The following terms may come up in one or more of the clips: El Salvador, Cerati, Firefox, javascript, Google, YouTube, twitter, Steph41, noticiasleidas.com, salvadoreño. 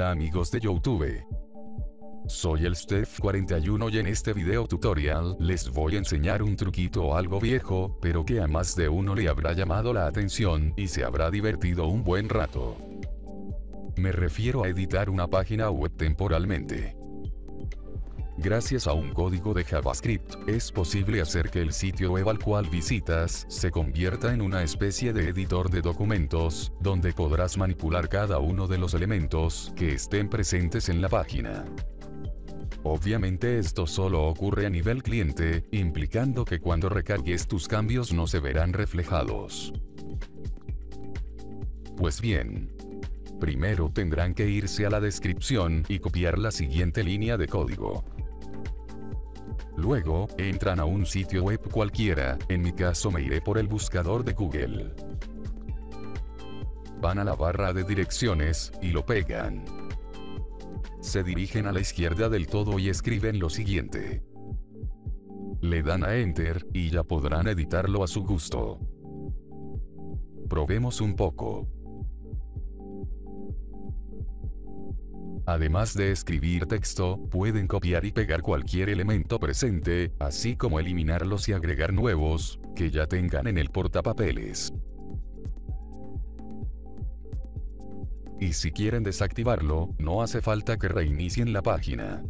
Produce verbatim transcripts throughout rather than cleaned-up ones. Hola amigos de YouTube. Soy el Steph cuarenta y uno y en este video tutorial les voy a enseñar un truquito o algo viejo, pero que a más de uno le habrá llamado la atención y se habrá divertido un buen rato. Me refiero a editar una página web temporalmente. Gracias a un código de JavaScript, es posible hacer que el sitio web al cual visitas se convierta en una especie de editor de documentos, donde podrás manipular cada uno de los elementos que estén presentes en la página. Obviamente esto solo ocurre a nivel cliente, implicando que cuando recargues tus cambios no se verán reflejados. Pues bien, primero tendrán que irse a la descripción y copiar la siguiente línea de código. Luego, entran a un sitio web cualquiera, en mi caso me iré por el buscador de Google. Van a la barra de direcciones, y lo pegan. Se dirigen a la izquierda del todo y escriben lo siguiente. Le dan a Enter, y ya podrán editarlo a su gusto. Probemos un poco. Además de escribir texto, pueden copiar y pegar cualquier elemento presente, así como eliminarlos y agregar nuevos, que ya tengan en el portapapeles. Y si quieren desactivarlo, no hace falta que reinicien la página.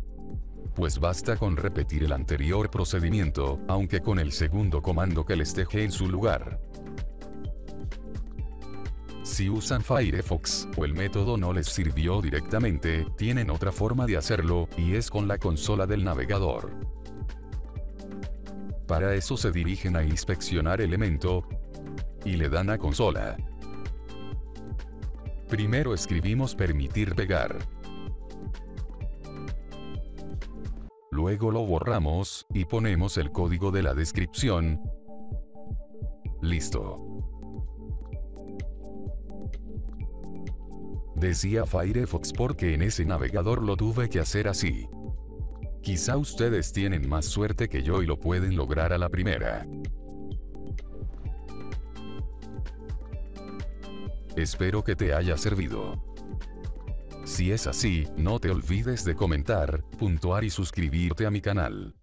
Pues basta con repetir el anterior procedimiento, aunque con el segundo comando que les deje en su lugar. Si usan Firefox, o el método no les sirvió directamente, tienen otra forma de hacerlo, y es con la consola del navegador. Para eso se dirigen a inspeccionar elemento, y le dan a consola. Primero escribimos permitir pegar. Luego lo borramos, y ponemos el código de la descripción. Listo. Decía Firefox porque en ese navegador lo tuve que hacer así. Quizá ustedes tienen más suerte que yo y lo pueden lograr a la primera. Espero que te haya servido. Si es así, no te olvides de comentar, puntuar y suscribirte a mi canal.